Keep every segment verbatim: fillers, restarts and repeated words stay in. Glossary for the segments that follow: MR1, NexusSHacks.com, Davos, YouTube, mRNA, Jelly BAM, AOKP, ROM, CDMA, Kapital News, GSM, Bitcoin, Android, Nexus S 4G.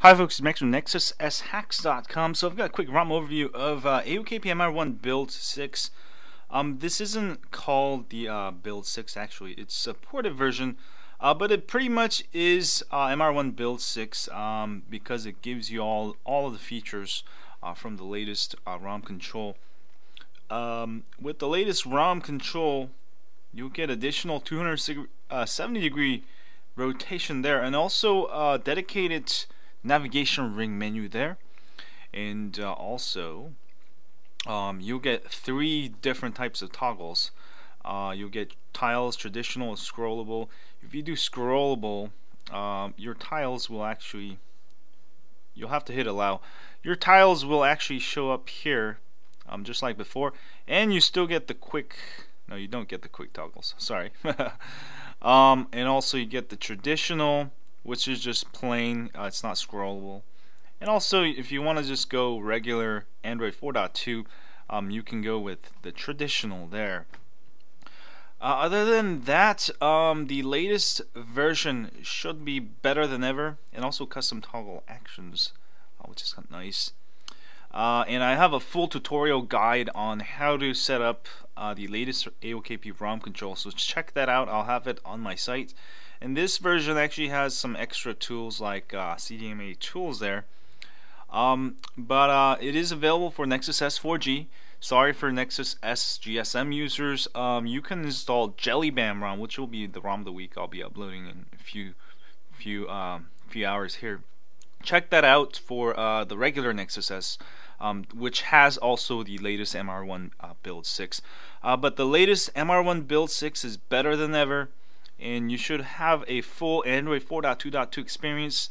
Hi folks, it's Max from Nexus S Hacks dot com. So I've got a quick ROM overview of uh, A O K P M R one build six. Um, this isn't called the uh, build six actually, it's a ported version, uh, but it pretty much is uh, M R one build six um, because it gives you all, all of the features uh, from the latest uh, ROM control. Um, with the latest ROM control, you'll get additional two hundred seventy degree rotation there, and also uh, dedicated navigation ring menu there, and uh, also um, you'll get three different types of toggles. Uh, you'll get tiles, traditional, and scrollable. If you do scrollable, um, your tiles will actually, you'll have to hit allow, your tiles will actually show up here um, just like before, and you still get the quick, no you don't get the quick toggles, sorry. um, and also you get the traditional, which is just plain, uh, it's not scrollable. And also if you want to just go regular Android four point two, um, you can go with the traditional there. Uh, other than that, um, the latest version should be better than ever, and also custom toggle actions, uh, which is kind of nice. Uh, and I have a full tutorial guide on how to set up uh, the latest A O K P ROM control, so check that out. I'll have it on my site. And this version actually has some extra tools like uh, C D M A tools there. Um, but uh, it is available for Nexus S four G. Sorry for Nexus S G S M users. Um, you can install Jelly BAM ROM, which will be the ROM of the week I'll be uploading in a few, few, um, few hours here. Check that out for uh, the regular Nexus S, um, which has also the latest M R one uh, build six. Uh, but the latest M R one build six is better than ever, and you should have a full Android four point two point two experience.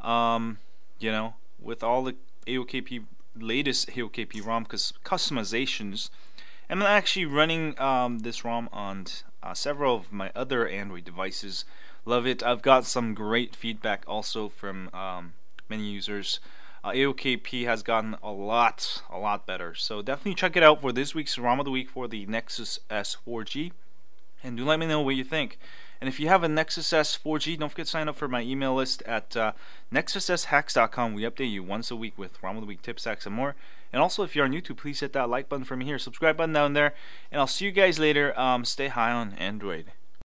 Um, you know, with all the A O K P latest A O K P ROM customizations. I'm actually running um, this ROM on uh, several of my other Android devices. Love it. I've got some great feedback also from Um, many users. uh, A O K P has gotten a lot a lot better, so definitely check it out for this week's ROM of the week for the Nexus S four G, and do let me know what you think. And if you have a Nexus S four G, don't forget to sign up for my email list at uh, Nexus S Hacks dot com. We update you once a week with ROM of the week tips, hacks, and more. And also if you're on YouTube, please hit that like button for me here, subscribe button down there, and I'll see you guys later. Um, stay high on Android.